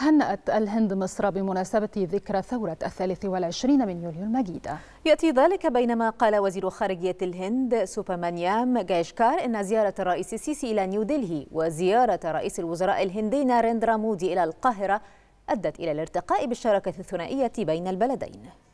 هنأت الهند مصر بمناسبة ذكرى ثورة 23 من يوليو المجيدة. يأتي ذلك بينما قال وزير خارجية الهند سوبرمانيام جايشكار إن زيارة الرئيس السيسي إلى نيودلهي وزيارة رئيس الوزراء الهندي ناريندرا مودي إلى القاهرة أدت إلى الارتقاء بالشراكة الثنائية بين البلدين.